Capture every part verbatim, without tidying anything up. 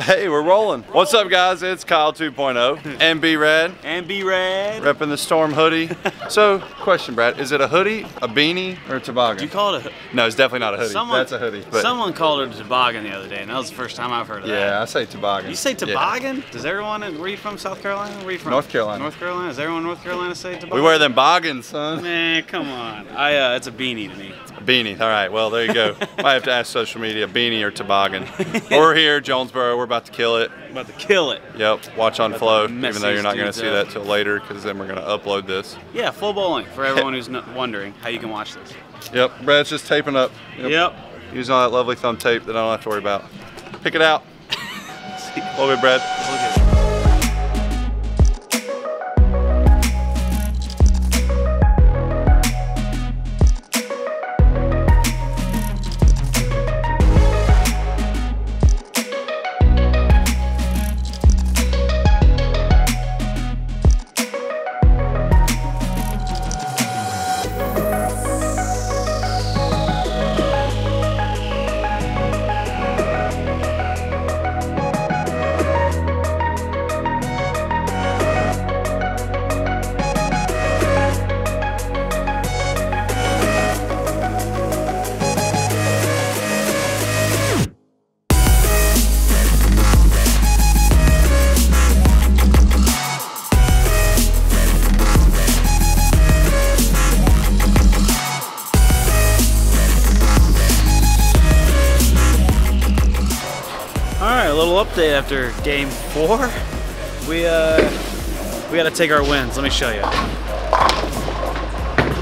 Hey, we're rolling. What's up, guys? It's Kyle two point oh and B-Rad. And B-Rad. Repping the Storm hoodie. So, question, Brad. Is it a hoodie, a beanie, or a toboggan? Do you call it a hoodie? No, it's definitely not a hoodie. Someone, That's a hoodie. But. Someone called it a toboggan the other day, and that was the first time I've heard of yeah, that. Yeah, I say toboggan. You say toboggan? Yeah. Does everyone, where you from, South Carolina? Where you from? North Carolina. North Carolina? Does everyone in North Carolina say toboggan? We wear them boggins, son. Man, come on. I, uh, it's a beanie to me. Beanie. All right. Well, there you go. I have to ask social media, beanie or toboggan. We're here, Jonesboro. We're about to kill it. About to kill it. Yep. Watch on Flow, even though you're not going to see that till later, because then we're going to upload this. Yeah, full bowling for everyone who's wondering how you can watch this. Yep. Brad's just taping up. Yep. yep. Using all that lovely thumb tape that I don't have to worry about. Pick it out. A little bit, Brad. Update after game four. We uh, we gotta take our wins. Let me show you.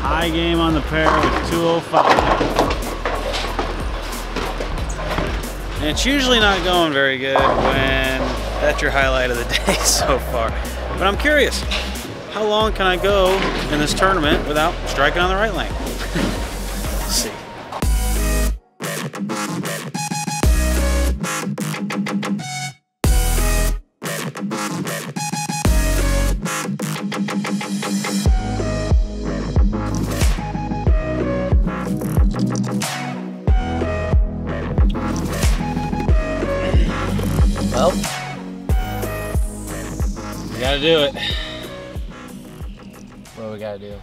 High game on the pair with two oh five. And it's usually not going very good when that's your highlight of the day so far. But I'm curious, how long can I go in this tournament without striking on the right lane? Let's see. Do it. What do we gotta do?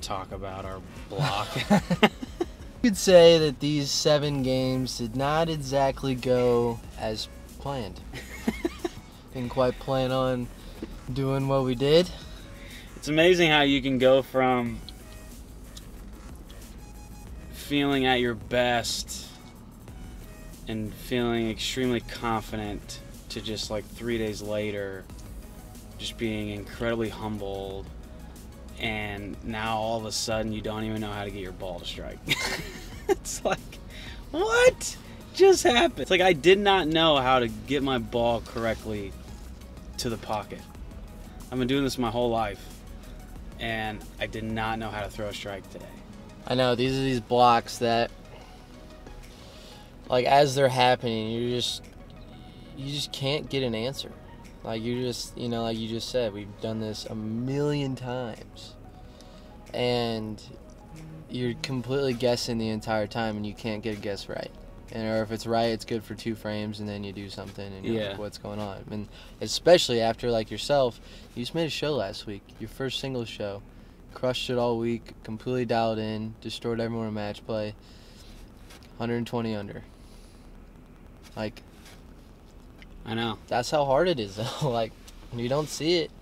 Talk about our block. You could say that these seven games did not exactly go as planned. Didn't quite plan on doing what we did. It's amazing how you can go from feeling at your best and feeling extremely confident to just like three days later just being incredibly humbled, and now all of a sudden you don't even know how to get your ball to strike. It's like, what just happened? It's like I did not know how to get my ball correctly to the pocket. I've been doing this my whole life, and I did not know how to throw a strike today. I know, these are these blocks that, like, as they're happening, you just you just can't get an answer. Like you just, you know, like you just said, we've done this a million times, and you're completely guessing the entire time, and you can't get a guess right. And or if it's right, it's good for two frames, and then you do something, and you're yeah. like, what's going on? And especially after like yourself, you just made a show last week, your first singles show, crushed it all week, completely dialed in, destroyed everyone in match play, one hundred twenty under. Like. I know. That's how hard it is, though. Like, you don't see it.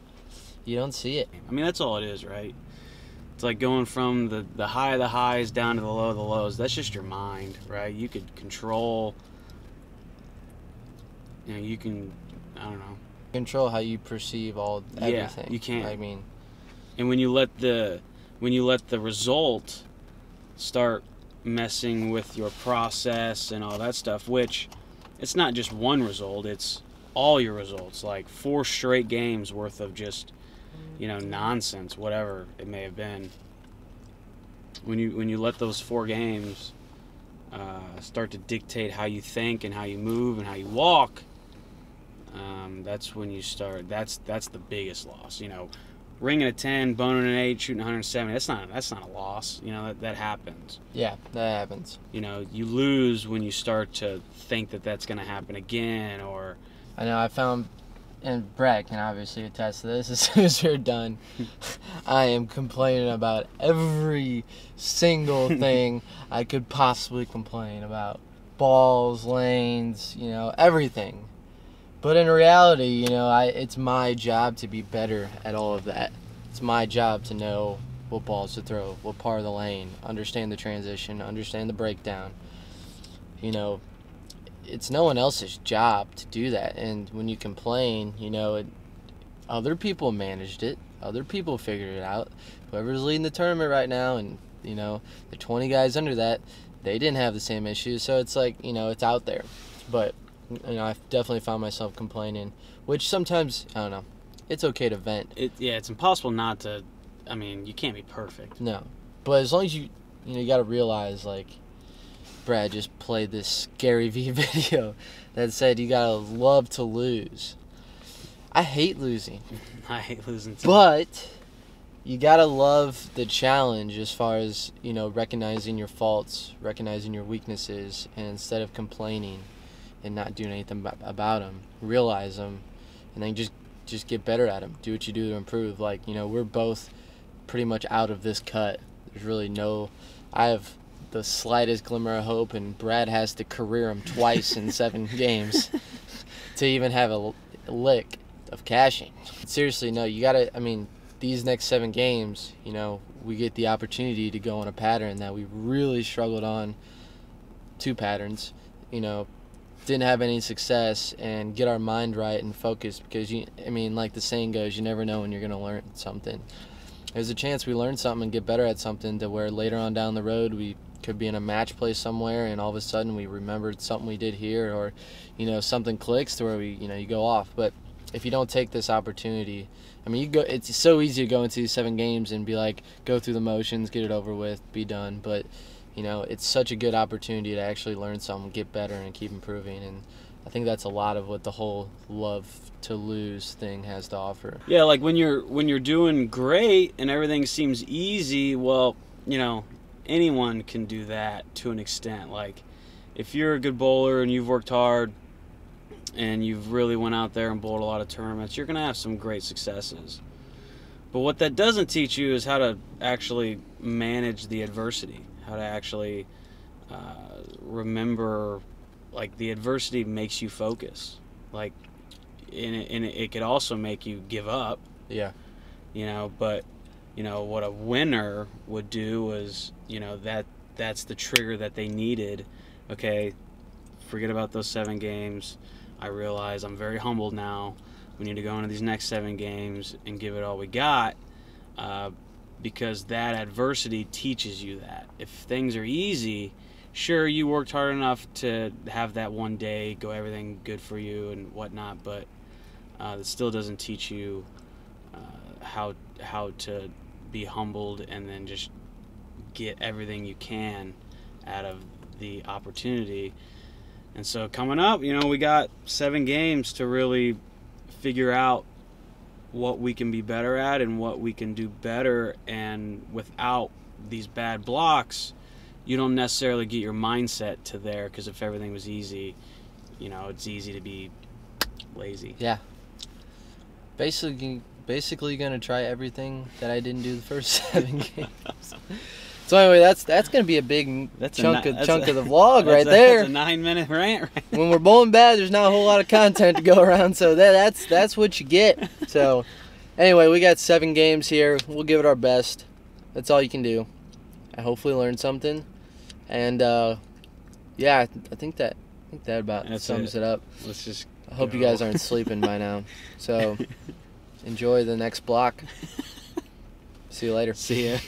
You don't see it. I mean, that's all it is, right? It's like going from the, the high of the highs down to the low of the lows. That's just your mind, right? You could control, you know, you can, I don't know. Control how you perceive all, everything. Yeah, you can't. I mean. And when you let the, when you let the result start messing with your process and all that stuff, which... It's not just one result, it's all your results, like four straight games worth of just, you know, nonsense, whatever it may have been. When you when you let those four games uh, start to dictate how you think and how you move and how you walk, um, that's when you start, that's that's the biggest loss. You know, ringing a ten, boning an eight, shooting one hundred seventy. That's not that's not a loss. You know, that, that happens. Yeah, that happens. You know, you lose when you start to think that that's going to happen again, or... I know, I found, and Brad can obviously attest to this, as soon as you're done, I am complaining about every single thing I could possibly complain about. Balls, lanes, you know, everything. But in reality, you know, I, it's my job to be better at all of that. It's my job to know what balls to throw, what part of the lane, understand the transition, understand the breakdown. You know, it's no one else's job to do that. And when you complain, you know, it, other people managed it. Other people figured it out. Whoever's leading the tournament right now and, you know, the twenty guys under that, they didn't have the same issues. So it's like, you know, it's out there. But... you know, I've definitely found myself complaining, which sometimes, I don't know, it's okay to vent. It, yeah, it's impossible not to, I mean, you can't be perfect. No, but as long as you, you know, you got to realize, like, Brad just played this Gary V video that said you got to love to lose. I hate losing. I hate losing too. But you got to love the challenge as far as, you know, recognizing your faults, recognizing your weaknesses, and instead of complaining and not doing anything about them, realize them, and then just just get better at them. Do what you do to improve. Like, you know, we're both pretty much out of this cut. There's really no, I have the slightest glimmer of hope, and Brad has to career him twice in seven games to even have a lick of cashing. Seriously, no, you gotta, I mean, these next seven games, you know, we get the opportunity to go on a pattern that we really struggled on, two patterns, you know, didn't have any success, and get our mind right and focused, because you I mean, like the saying goes, you never know when you're gonna learn something. There's a chance we learn something and get better at something to where later on down the road we could be in a match play somewhere and all of a sudden we remembered something we did here, or, you know, something clicks to where we, you know, you go off. But if you don't take this opportunity, I mean, you go it's so easy to go into these seven games and be like, go through the motions, get it over with, be done. But you know, it's such a good opportunity to actually learn something, get better, and keep improving. And I think that's a lot of what the whole love to lose thing has to offer. Yeah, like when you're when you're doing great and everything seems easy, well, you know, anyone can do that to an extent. Like, if you're a good bowler and you've worked hard and you've really went out there and bowled a lot of tournaments, you're going to have some great successes. But what that doesn't teach you is how to actually manage the adversity. How to actually uh, remember, like, the adversity makes you focus, like, and it, and it could also make you give up. Yeah. You know, but you know what a winner would do was, you know, that that's the trigger that they needed. Okay, forget about those seven games. I realize I'm very humbled now. We need to go into these next seven games and give it all we got. Uh, Because that adversity teaches you that. If things are easy, sure, you worked hard enough to have that one day go everything good for you and whatnot, but uh, it still doesn't teach you uh, how how to be humbled and then just get everything you can out of the opportunity. And so coming up, you know, we got seven games to really figure out what we can be better at and what we can do better. And without these bad blocks, you don't necessarily get your mindset to there, because if everything was easy, you know, it's easy to be lazy. Yeah. Basically, basically going to try everything that I didn't do the first seven games. So anyway, that's that's going to be a big that's chunk, a, of, that's chunk a, of the vlog right a, there. That's a nine-minute rant. Right? When we're bowling bad, there's not a whole lot of content to go around, so that, that's that's what you get. So anyway, we got seven games here. We'll give it our best. That's all you can do. I hopefully learned something. And, uh, yeah, I think that I think that about that's sums it. it up. Let's just I hope go. You guys aren't sleeping by now. So enjoy the next block. See you later. See ya.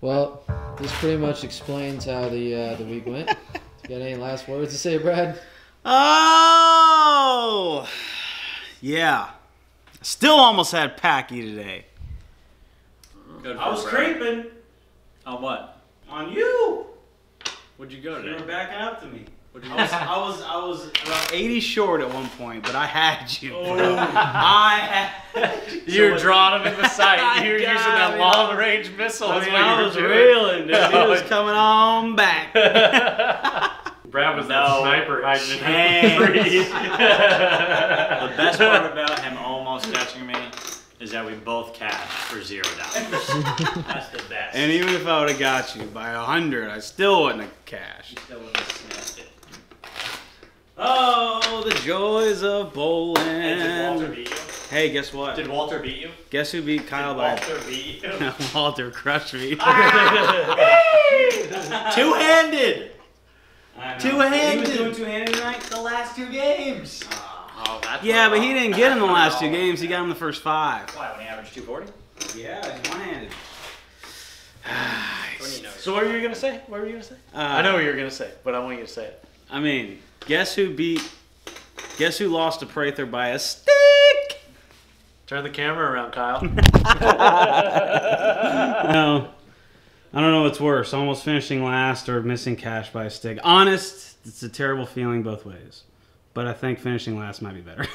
Well, this pretty much explains how the uh, the week went. You got any last words to say, Brad? Oh, yeah. Still almost had Packy today. Good I was Brad. creeping. On what? On you. What'd you go today? You were backing up to me. I was, I was I was about eighty short at one point, but I had you. Oh. I had you. You're so drawing him in the sight. You're using that me. long range missile. I, mean, I was doing. reeling. Dude. He was coming on back. Brad was no that sniper hiding in the trees. The best part about him almost catching me is that we both cashed for zero dollars. That's the best. And even if I would have got you by a hundred, I still wouldn't have cashed. You still wouldn't have snatched it. Oh, the joys of bowling. And did Walter beat you? Hey, guess what? Did Walter beat you? Guess who beat Kyle did by? Walter beat you? Walter crushed me. Ah! Two-handed. Two-handed. He was doing two-handed tonight the last two games. Oh, that's yeah, but he didn't get him the last two games. He got him the first five. Why? When he averaged two forty? Yeah, he's one-handed. So what were you going to say? What were you going to say? Uh, I know what you were going to say, but I want you to say it. I mean... Guess who beat, guess who lost to Prather by a stick? Turn the camera around, Kyle. No, I don't know what's worse, almost finishing last or missing cash by a stick. Honest, it's a terrible feeling both ways. But I think finishing last might be better.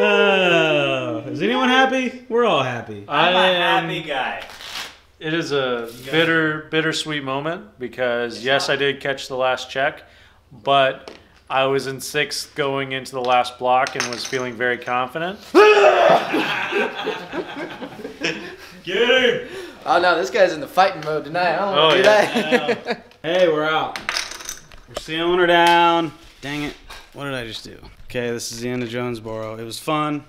uh, is anyone happy? We're all happy. I'm a happy guy. It is a bitter, bittersweet moment because, yes, I did catch the last check, but I was in sixth going into the last block and was feeling very confident. Get him! Oh, no, this guy's in the fighting mode tonight. I don't want to do that. Hey, we're out. We're sealing her down. Dang it. What did I just do? Okay, this is the end of Jonesboro. It was fun.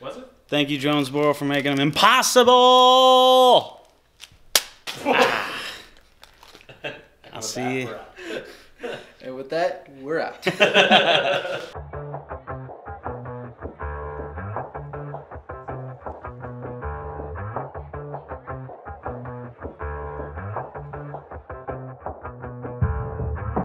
Was it? Thank you, Jonesboro, for making them impossible! I'll see you. And with that, we're out.